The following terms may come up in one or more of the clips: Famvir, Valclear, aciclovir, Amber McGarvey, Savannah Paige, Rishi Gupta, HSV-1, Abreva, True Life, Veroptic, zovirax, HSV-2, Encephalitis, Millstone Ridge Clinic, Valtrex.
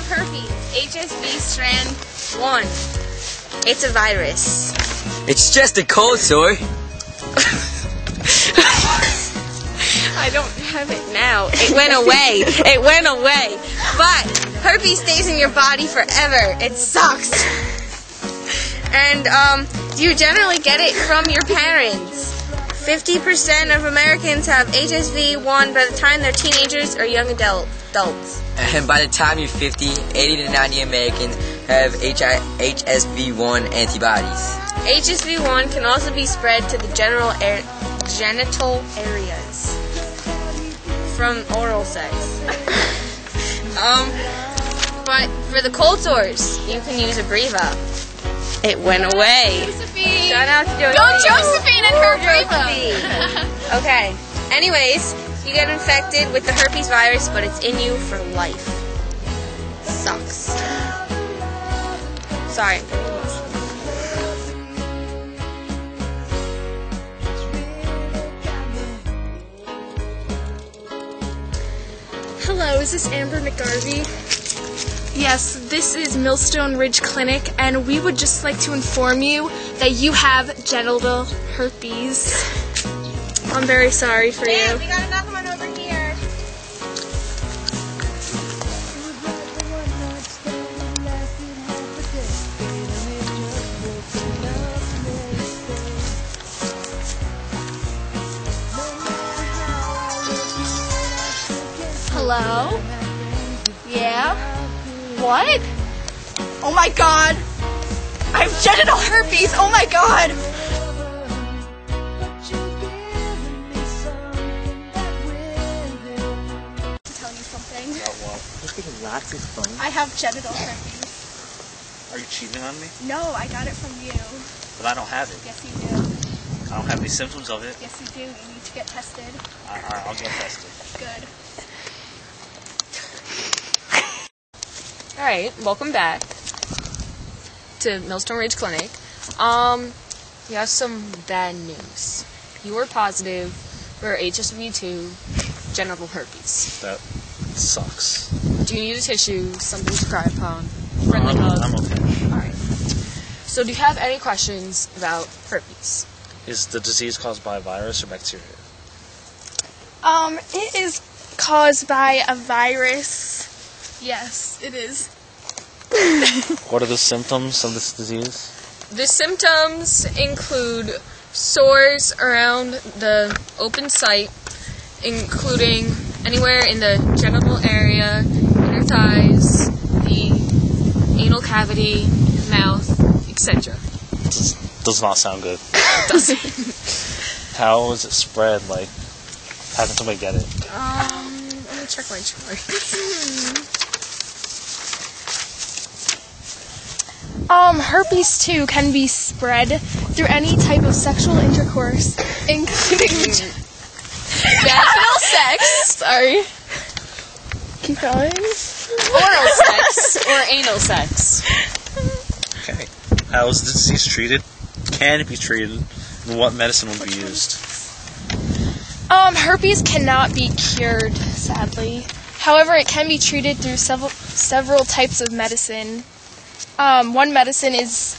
Lyme herpes, HSV strand 1. It's a virus. It's just a cold sore. I don't have it now. It went away. It went away. But herpes stays in your body forever. It sucks. And you generally get it from your parents. 50% of Americans have HSV-1 by the time they're teenagers or young adults. And by the time you're 50, 80 to 90 Americans have HSV-1 antibodies. HSV-1 can also be spread to the genital areas from oral sex. But for the cold sores, you can use Abreva. It went away. Josephine. Shout out to Josephine. Go Josephine and her Abreva. Okay. Anyways, you get infected with the herpes virus, but it's in you for life. Sucks. Sorry. Hello, is this Amber McGarvey? Yes, this is Millstone Ridge Clinic, and we would just like to inform you that you have genital herpes. I'm very sorry for you. We got another one over here. Hello? Yeah? What? Oh my god! I have genital herpes! Oh my god! To tell you something. Just getting lots of fun. I have genital herpes. Are you cheating on me? No, I got it from you. But I don't have it. Yes, you do. I don't have any symptoms of it. Yes, you do. You need to get tested. Alright, I'll get tested. Good. Alright, welcome back to Millstone Ridge Clinic. We have some bad news. You were positive for HSV-2 genital herpes. That sucks. Do you need a tissue, something to cry upon? Friendly hug? I'm okay. Alright. So do you have any questions about herpes? Is the disease caused by a virus or bacteria? It is caused by a virus. Yes, it is. What are the symptoms of this disease? The symptoms include sores around the open site, including anywhere in the genital area, inner thighs, the anal cavity, mouth, etc. Does not sound good. It doesn't. How is it spread? Like, how can somebody get it? Let me check my chart. Herpes 2 can be spread through any type of sexual intercourse, including vaginal sex. Sorry. Keep going. Oral sex or anal sex. Okay. How is the disease treated? Can it be treated? And what medicine will be used? Herpes cannot be cured, sadly. However, it can be treated through several types of medicine. One medicine is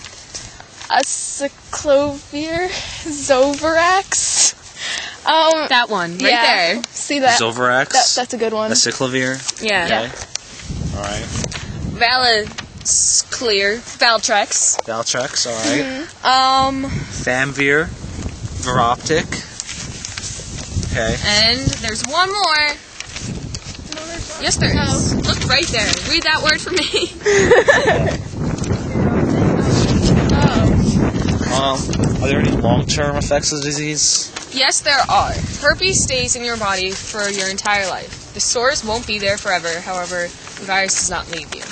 aciclovir, zovirax. That one, right yeah, there. See that? Zovirax? That's a good one. Aciclovir? Yeah. Okay. Alright. Valclear. Valtrex. Valtrex, alright. Mm-hmm. Famvir. Veroptic. Okay. And there's one more. Yes, there is. No. Look right there. Read that word for me. Are there any long-term effects of the disease? Yes, there are. Herpes stays in your body for your entire life. The sores won't be there forever, however, the virus does not leave you.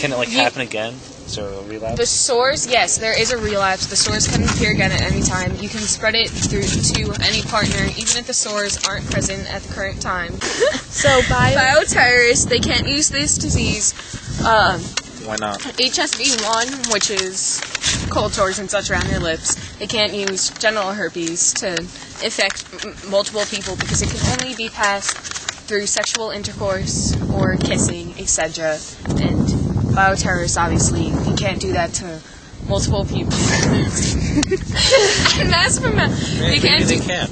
Can it, like, happen again? Is there a relapse? The sores, yes, there is a relapse. The sores can appear again at any time. You can spread it through to any partner, even if the sores aren't present at the current time. So, bioterrorists, they can't use this disease. Why not? HSV-1, which is cold sores and such around your lips, they can't use genital herpes to infect multiple people because it can only be passed through sexual intercourse or kissing, etc. And bioterrorists, obviously, you can't do that to multiple people. Massive amount. Maybe they can.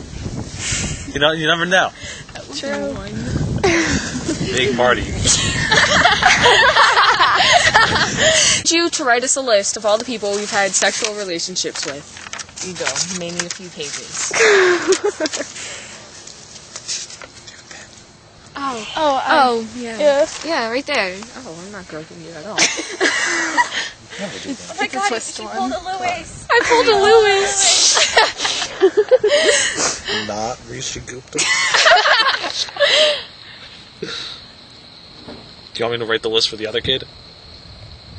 You never know. True. Big party. You to write us a list of all the people we've had sexual relationships with. You go. You may need a few pages. Yeah, right there. Oh, I'm not groping you at all. Oh my god, she pulled a Lewis. I pulled a Lewis. Not Rishi Gupta. Do you want me to write the list for the other kid?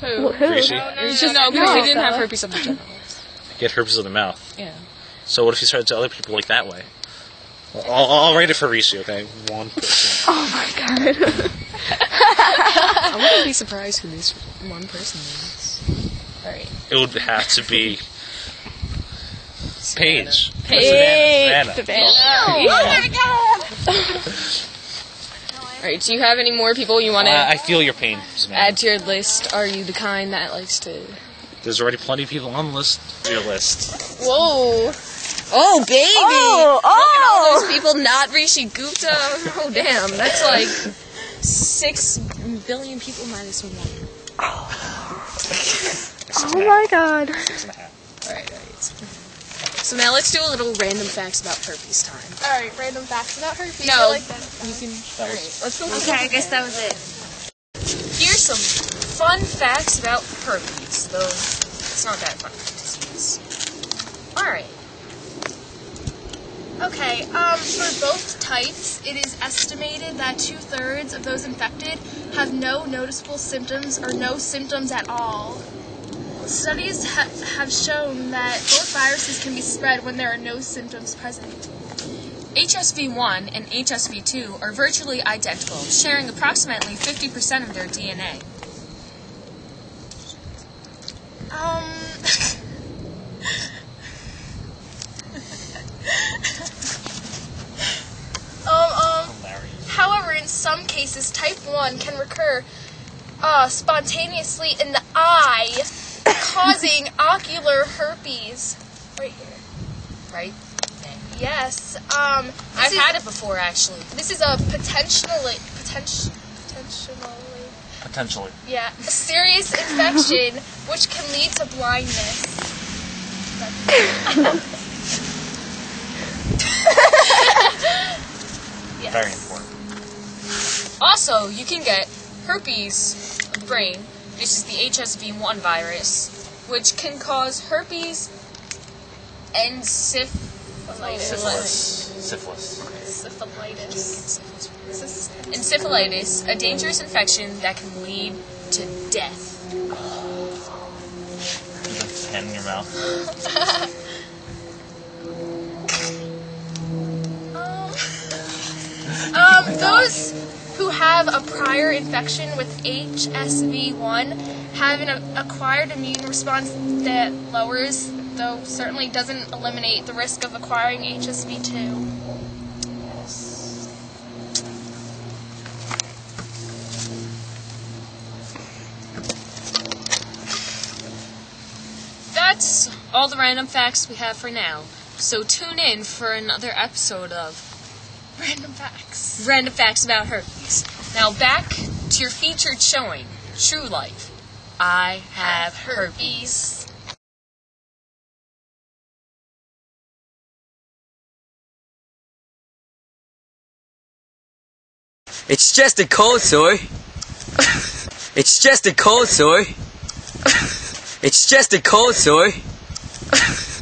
Who? Rishi? No, because he didn't have herpes of the general. He had herpes of the mouth. Yeah. So what if he started to other people like that way? Well, I'll write it for Rishi, okay? 1 person. Oh my god. I wouldn't be surprised who this one person is. Alright. It would have to be Paige. Paige. Savannah. Oh my god. Alright, do you have any more people you want to I feel your pain, Savannah. Add to your list? Are you the kind that likes to... There's already plenty of people on the list. Your list. Whoa. Oh, baby. Oh. Look at all those people, not Rishi Gupta. Oh, damn. That's like 6 billion people minus 1. Oh, my god. Alright. So now let's do a little random facts about herpes time. All right, random facts about herpes. No, I like that. You can. All right, let's go. Okay, I guess that was it. Here's some fun facts about herpes, though it's not that fun of a disease. All right. Okay. For both types, it is estimated that 2/3 of those infected have no noticeable symptoms or no symptoms at all. Studies have shown that both viruses can be spread when there are no symptoms present. HSV-1 and HSV-2 are virtually identical, sharing approximately 50% of their DNA. However, in some cases, type 1 can recur spontaneously in the eye, causing ocular herpes. Right here. Right? Yes. I've had it before, actually. This is a potentially. Yeah. A serious infection, which can lead to blindness. Yes. Very important. Also, you can get herpes of the brain. This is the HSV-1 virus, which can cause herpes and syphilis. Encephalitis, a dangerous infection that can lead to death. Put a pen in your mouth. Those who have a prior infection with HSV-1 have an acquired immune response that lowers, though certainly doesn't eliminate, the risk of acquiring HSV-2. Yes. That's all the random facts we have for now. So tune in for another episode of Random Facts. Random Facts about herpes. Now back to your featured showing, True Life. I have herpes. It's just a cold sore. It's just a cold sore. It's just a cold sore.